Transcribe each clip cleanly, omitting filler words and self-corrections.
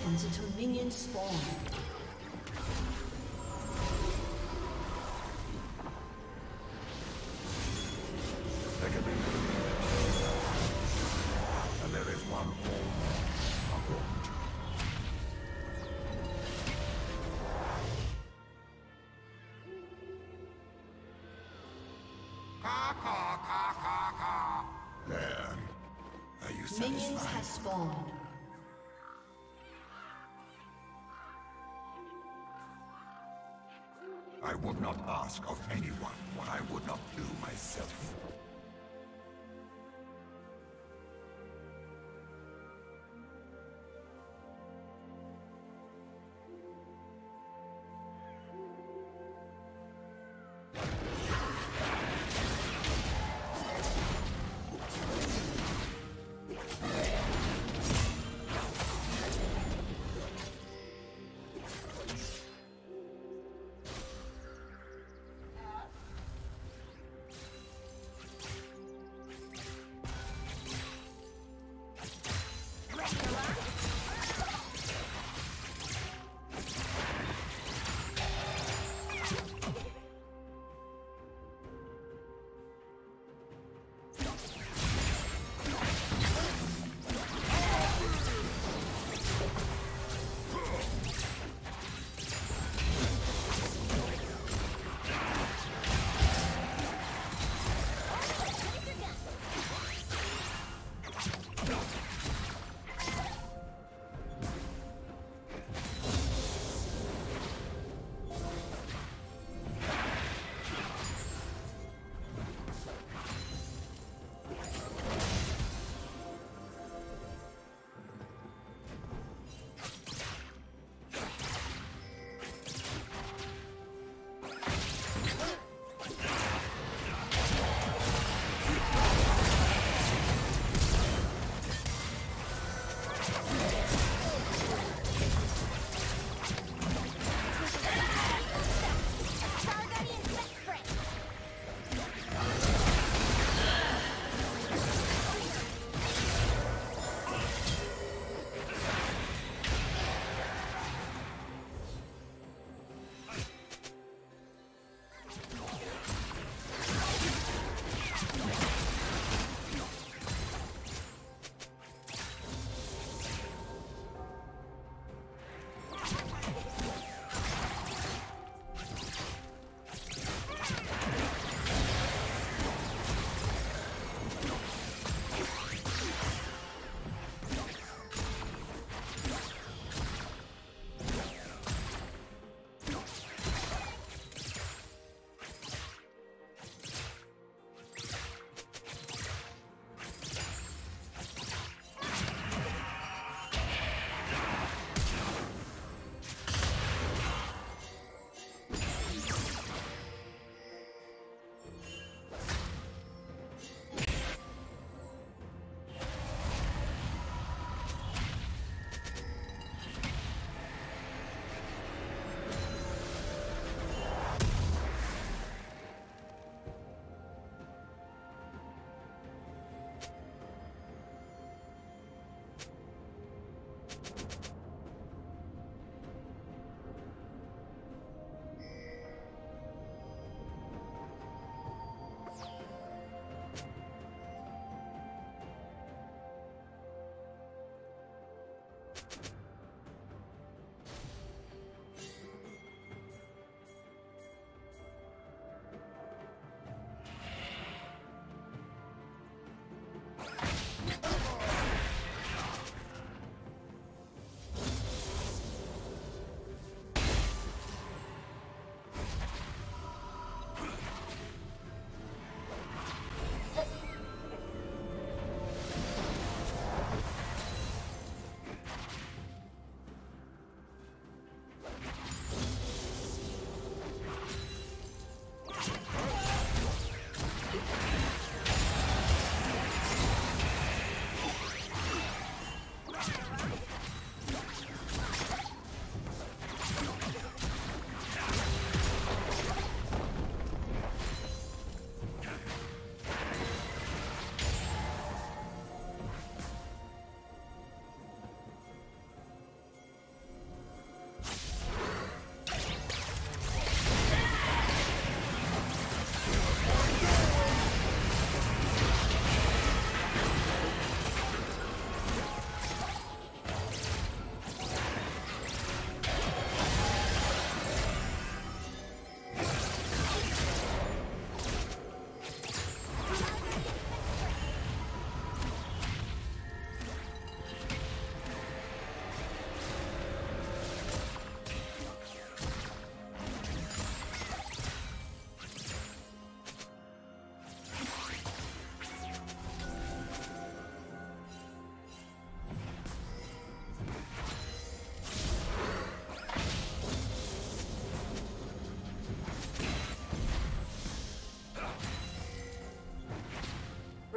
seconds until minions spawn. Minions have spawned. I would not ask of anyone what I would not do myself.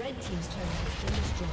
Red team's turret has been destroyed.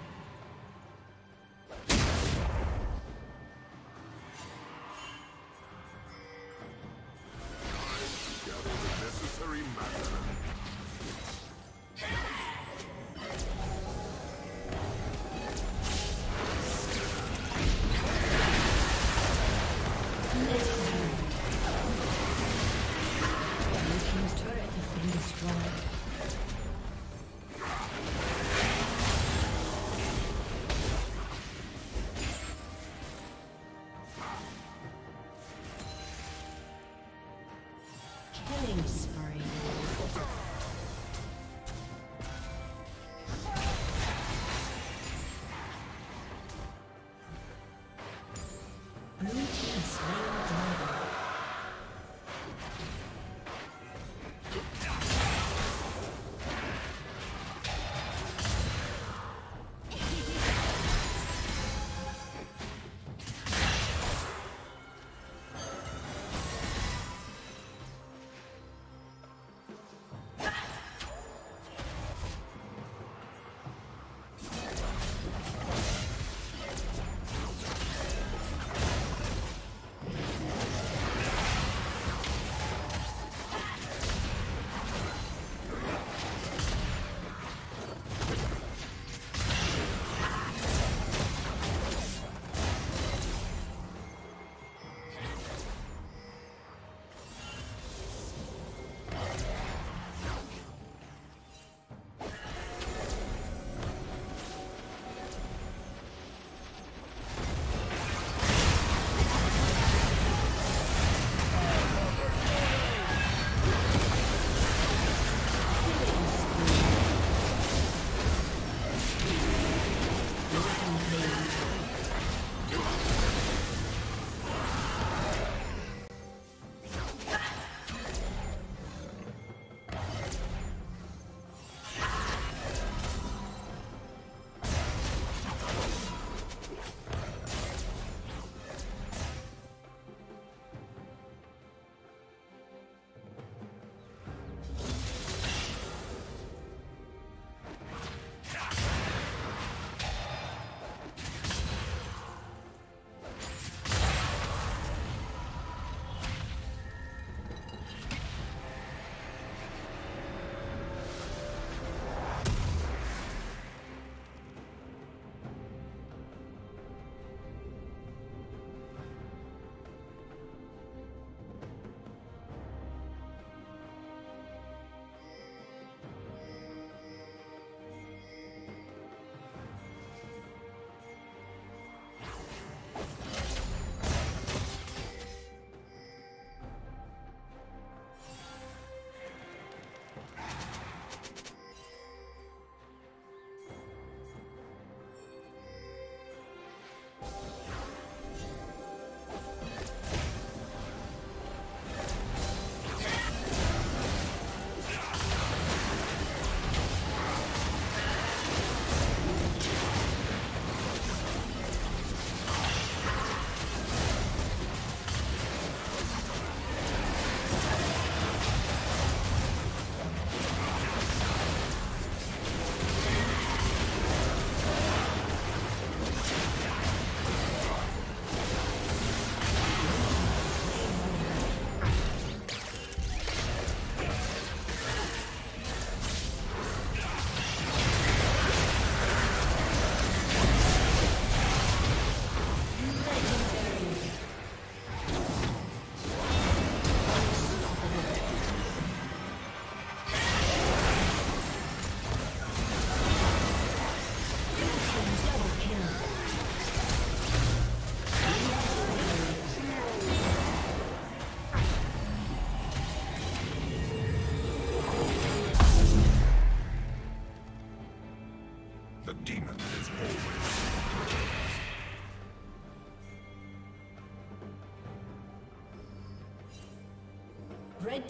Red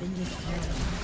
Been destroyed.